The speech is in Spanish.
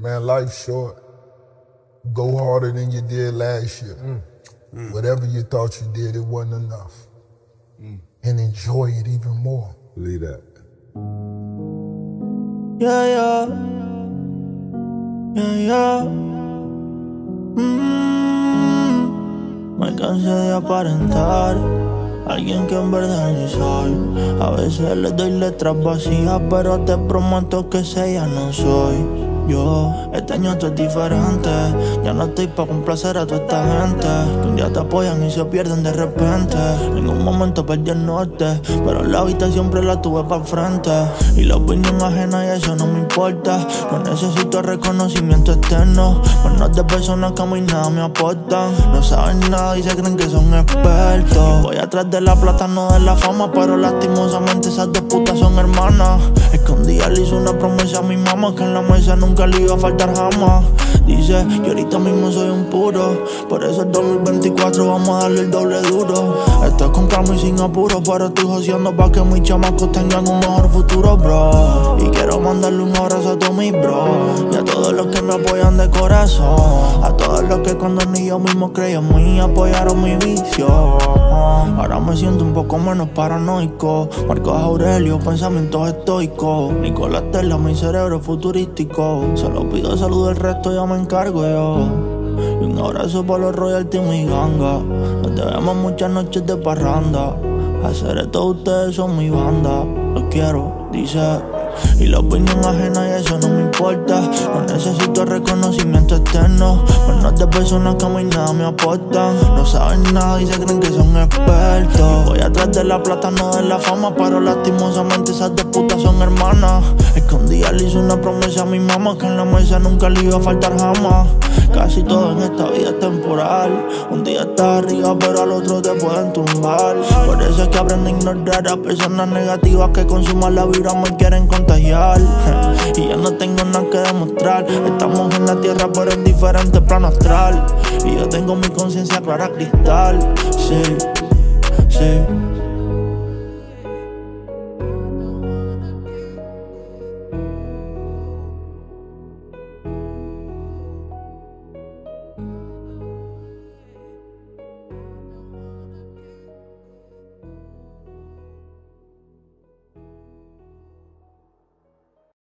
Man, life's short. Go harder than you did last year. Whatever you thought you did, it wasn't enough. And enjoy it even more. Believe that. Yeah, yeah. Yeah, yeah. Me cansé de aparentar alguien que en verdad no soy. A veces le doy letras vacías, pero te prometo que ese ya no soy. Yo, este año esto es diferente. Ya no estoy pa' complacer a toda esta gente que un día te apoyan y se pierden de repente. En un momento perdí el norte, pero la vista siempre la tuve pa' frente. Y la opinión ajena y eso no me importa. No necesito reconocimiento externo. Manos de personas que a mí nada me aportan. No saben nada y se creen que son expertos. Voy atrás de la plata, no de la fama, pero lastimosamente esas dos putas son hermanas. Es que un día le hice una promesa a mi mamá que en la mesa nunca que le iba a faltar jamás. Dice que ahorita mismo soy un puro, por eso el 2024 vamos a darle el doble duro. Estoy con calma y sin apuro, pero estoy joseando pa' que mis chamacos tengan un mejor futuro, bro. Y quiero mandarle un abrazo a todos mis bros, y a todos los que me apoyan de corazón, a todos los que cuando ni yo mismo creí en mí apoyaron mi vicio. Ahora me siento un poco menos paranoico. Marcus Aurelius, pensamientos estoicos. Nicolás Tesla, mi cerebro futurístico. Solo pido salud, el resto ya me encargo yo. Y un abrazo para los royalty y mi ganga. Nos debemos muchas noches de parranda. Hacer esto ustedes son mi banda. Los quiero, dice. Y la opinión ajena y eso no me importa. No necesito reconocimiento externo. Manos de personas que a mí nada me aportan. No saben nada y se creen que son expertos. Voy atrás de la plata, no de la fama, pero lastimosamente esas dos putas son hermanas. Es que un día le hice una promesa a mi mamá que en la mesa nunca le iba a faltar jamás. Casi todo en esta vida es temporal. Un día estás arriba pero al otro te pueden tumbar. Por eso es que aprendo a ignorar a personas negativas que con su mala vibra me quieren contagiar. Y ya no tengo nada que demostrar. Estamos en la tierra pero en diferentes planos astral. Y yo tengo mi conciencia clara cristal. Sí, sí.